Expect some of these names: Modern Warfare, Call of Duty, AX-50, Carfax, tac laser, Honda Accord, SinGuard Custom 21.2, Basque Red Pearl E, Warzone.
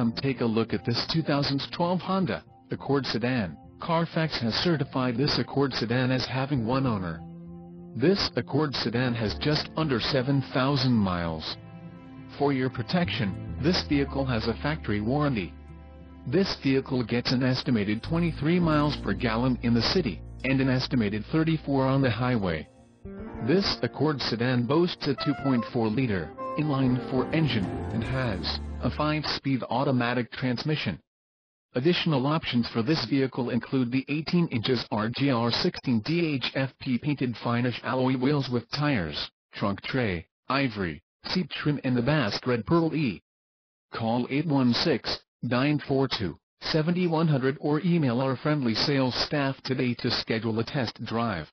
Come take a look at this 2012 Honda Accord sedan. Carfax has certified this Accord sedan as having one owner. This Accord sedan has just under 7,000 miles. For your protection, this vehicle has a factory warranty. This vehicle gets an estimated 23 miles per gallon in the city, and an estimated 34 on the highway. This Accord sedan boasts a 2.4-liter inline-4 engine, and has a 5-speed automatic transmission. Additional options for this vehicle include the 18 inches RGR16 DHFP painted finish alloy wheels with tires, trunk tray, ivory, seat trim and the Basque Red Pearl E. Call 816-942-7100 or email our friendly sales staff today to schedule a test drive.